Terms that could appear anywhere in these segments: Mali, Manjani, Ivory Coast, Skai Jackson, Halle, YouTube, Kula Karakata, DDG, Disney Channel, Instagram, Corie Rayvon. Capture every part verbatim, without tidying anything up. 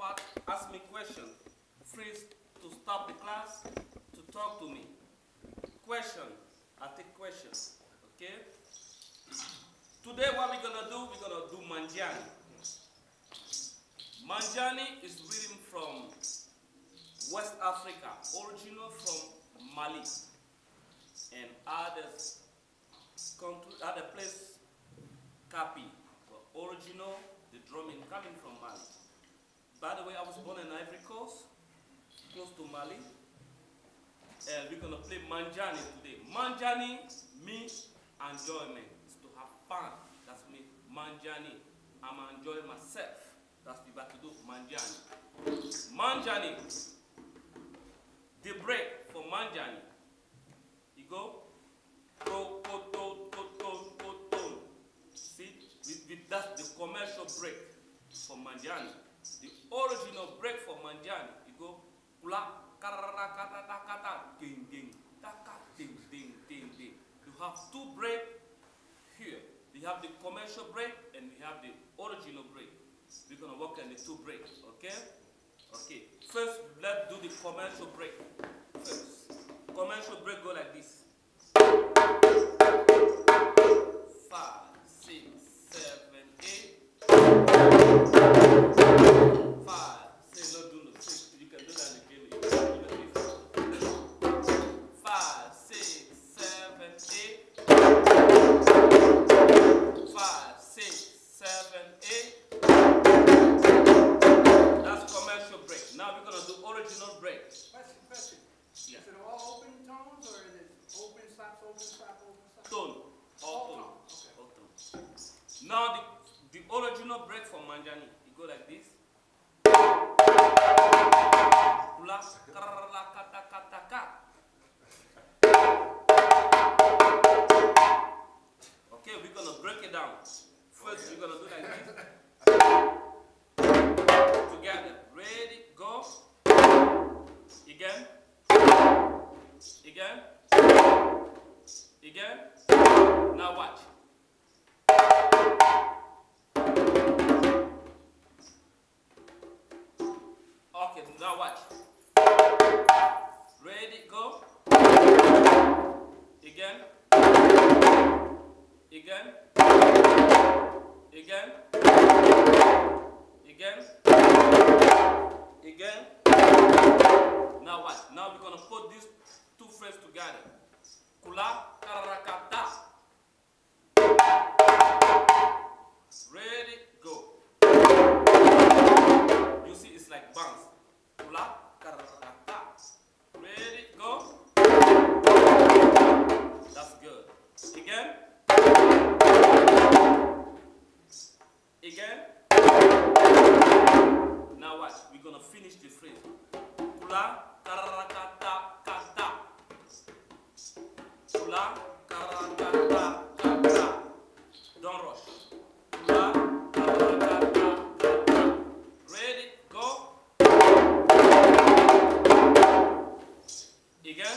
about ask me questions. Free to stop the class to talk to me. Question, I take questions. Okay. Today, what we're gonna do? We're gonna do Manjani. Manjani is written from West Africa, original from Mali and other country, other place. Kapi, original, the drumming coming from Mali. By the way, I was born in Ivory Coast, close to Mali, and we're gonna play Manjani today. Manjani means enjoyment, it's to have fun. That's me, Manjani. I'm enjoying myself. That's the back to do Manjani. Manjani, the break for Manjani. You go, go, go, go, go, go, go, go. See, that's the commercial break for Manjani. The original break for Manjani. You go, Kula Karakata, ding, ding, taka, ding, ding, ding, ding. You have two breaks here. You have the commercial break and you have the original break. We're gonna work on the two breaks, okay? Okay, first let's do the commercial break. First, commercial break go like this. Five, six, seven, eight. Five, say not do no six, you can do that in the game. Five, six, seven, eight. Five, six, seven, eight. Now we're going to do original breaks. Question, question. Yeah. Is it all open tones or is it open slaps, open slaps, open slaps? Tone. All tone. Okay. All tone. Now the, the original break for Manjani, you go like this. Kula karakata kata ka. Okay, we're going to break it down. First, we're going to do like this. Together. Ready, go. Again. Again. Again. Now watch. Okay, now watch. Ready, go. Again. Again. Again. Again. Again. Now what? Now we're gonna put these two phrases together. Kula Karakata. Ready, go. You see, it's like bounce. Kula Karakata. Ready, go. That's good. Again. Again. Now watch, we're gonna finish the phrase. Kula karakata kata. Kula karakata kata. Don't rush. Kula karakata kata. Ready, go. Again.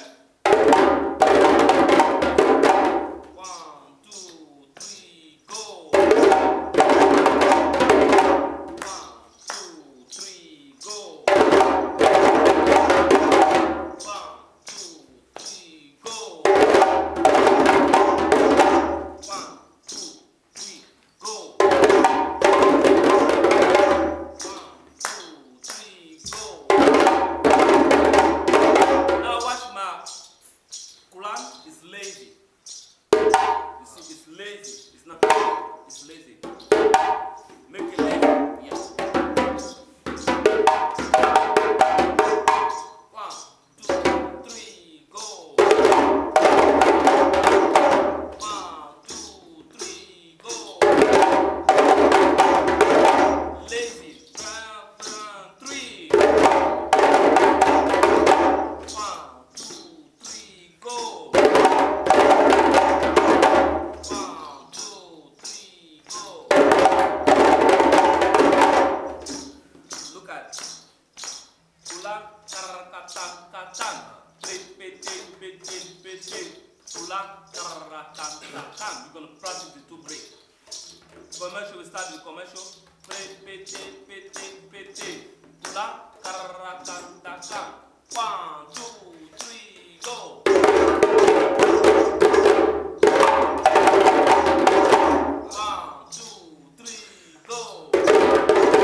Commercial, we start with commercial. Pete, pete, pete, pete. Kula Karakata. One, two, three, go. One, two, three, go. One, two, three, go.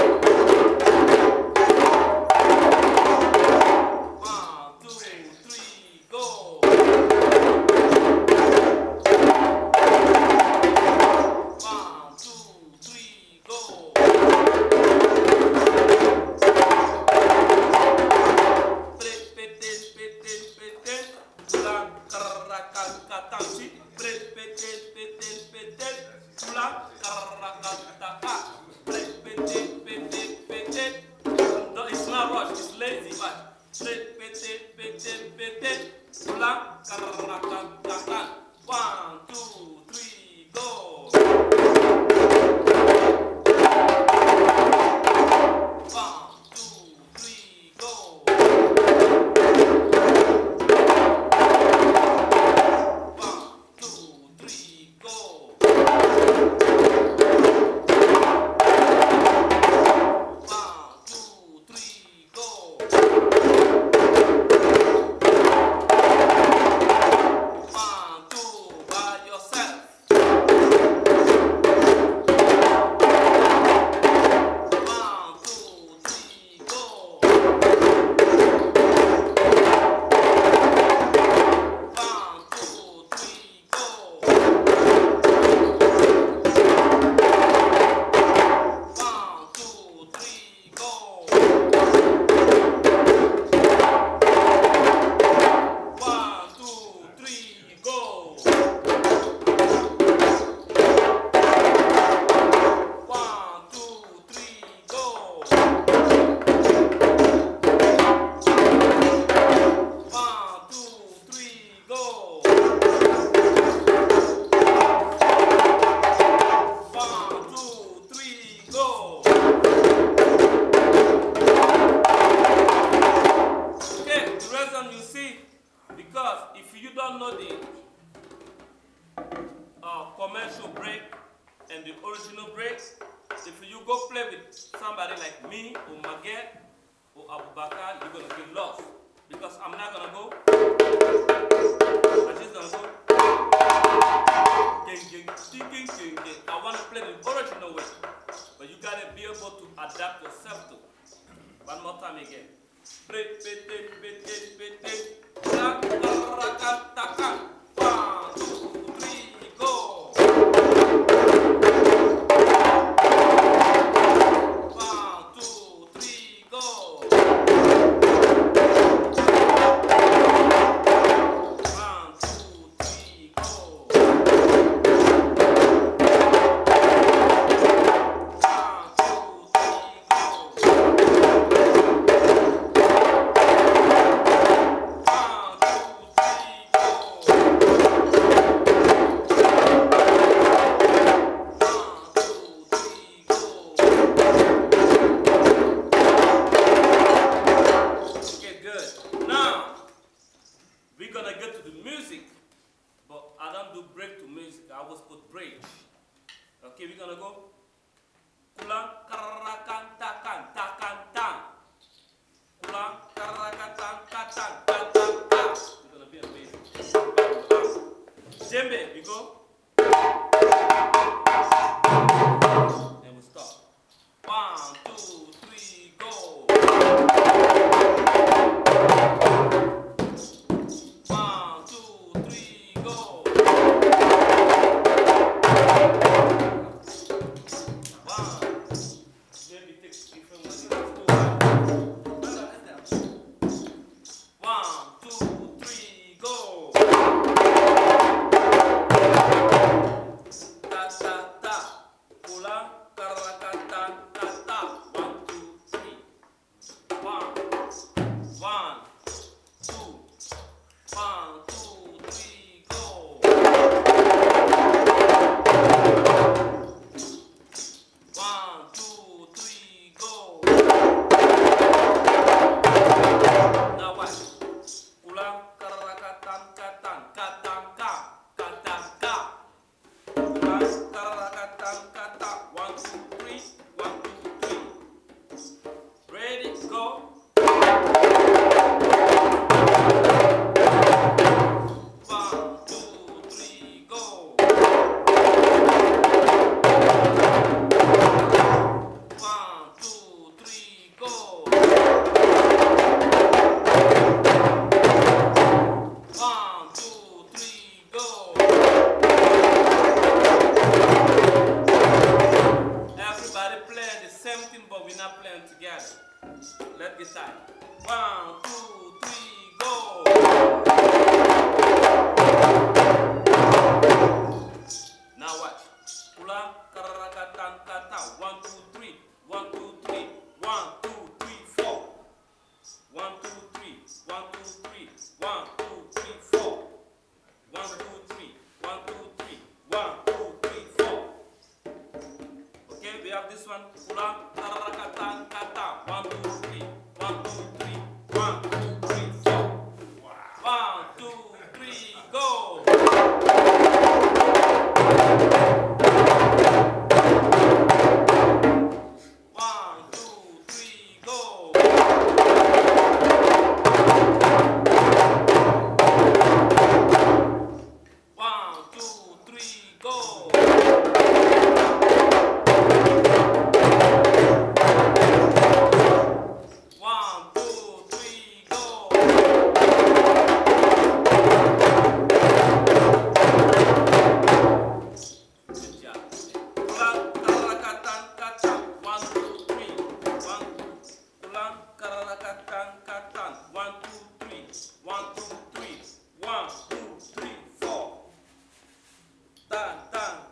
One, two, three, go. It's not rush, it's lazy, but one, two, three, go. One, two, three, go! like this one. Kula Karakata kata. One, two, three. One, two, three. One, two, three, four. One, two, three, go. Ta ta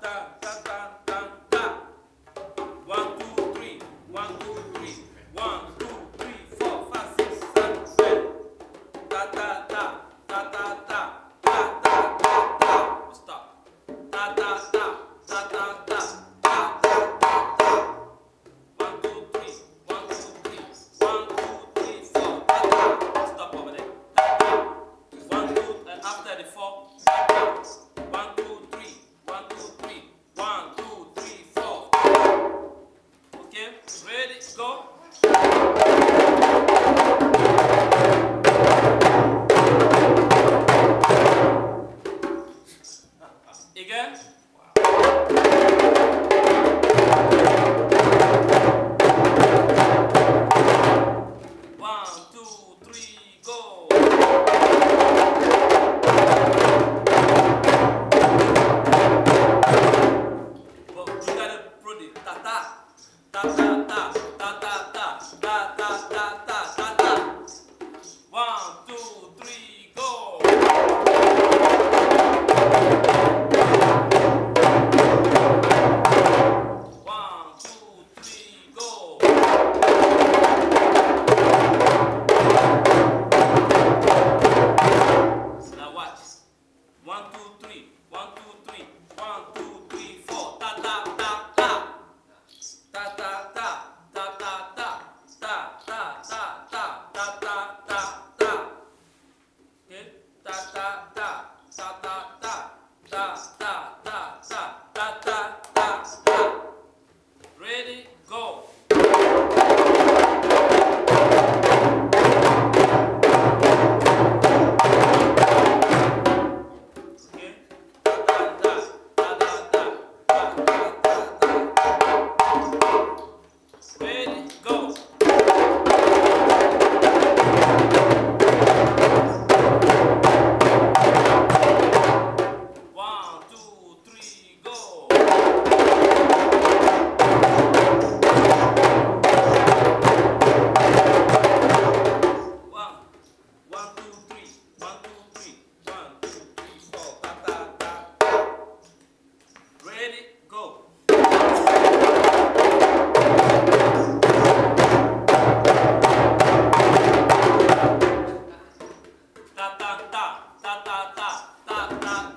ta ta ta ta ta.